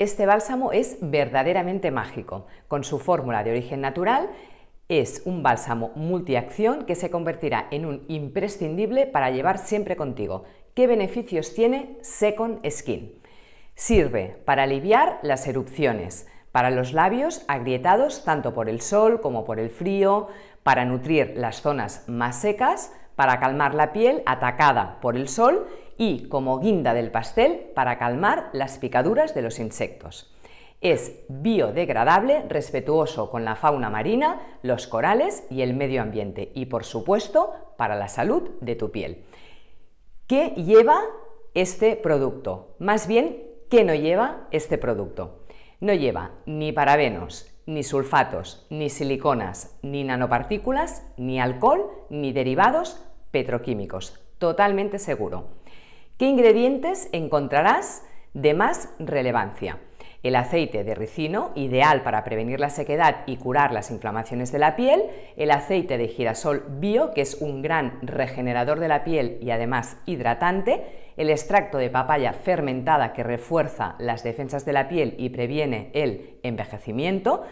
Este bálsamo es verdaderamente mágico. Con su fórmula de origen natural, es un bálsamo multiacción que se convertirá en un imprescindible para llevar siempre contigo. ¿Qué beneficios tiene Second Skin? Sirve para aliviar las erupciones, para los labios agrietados tanto por el sol como por el frío, para nutrir las zonas más secas, para calmar la piel atacada por el sol y, como guinda del pastel, para calmar las picaduras de los insectos. Es biodegradable, respetuoso con la fauna marina, los corales y el medio ambiente y, por supuesto, para la salud de tu piel. ¿Qué lleva este producto? Más bien, ¿qué no lleva este producto? No lleva ni parabenos, ni sulfatos, ni siliconas, ni nanopartículas, ni alcohol, ni derivados petroquímicos. Totalmente seguro. ¿Qué ingredientes encontrarás de más relevancia? El aceite de ricino, ideal para prevenir la sequedad y curar las inflamaciones de la piel, el aceite de girasol bio, que es un gran regenerador de la piel y además hidratante, el extracto de papaya fermentada que refuerza las defensas de la piel y previene el envejecimiento,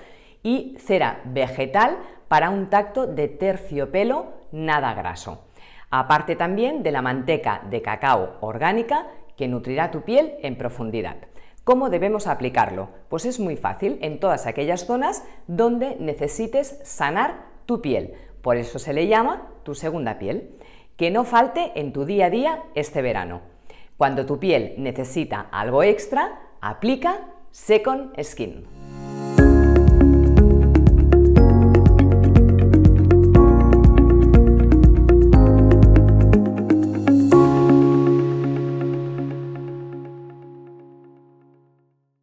y cera vegetal para un tacto de terciopelo nada graso. Aparte también de la manteca de cacao orgánica que nutrirá tu piel en profundidad. ¿Cómo debemos aplicarlo? Pues es muy fácil, en todas aquellas zonas donde necesites sanar tu piel. Por eso se le llama tu segunda piel. Que no falte en tu día a día este verano. Cuando tu piel necesita algo extra, aplica Second Skin.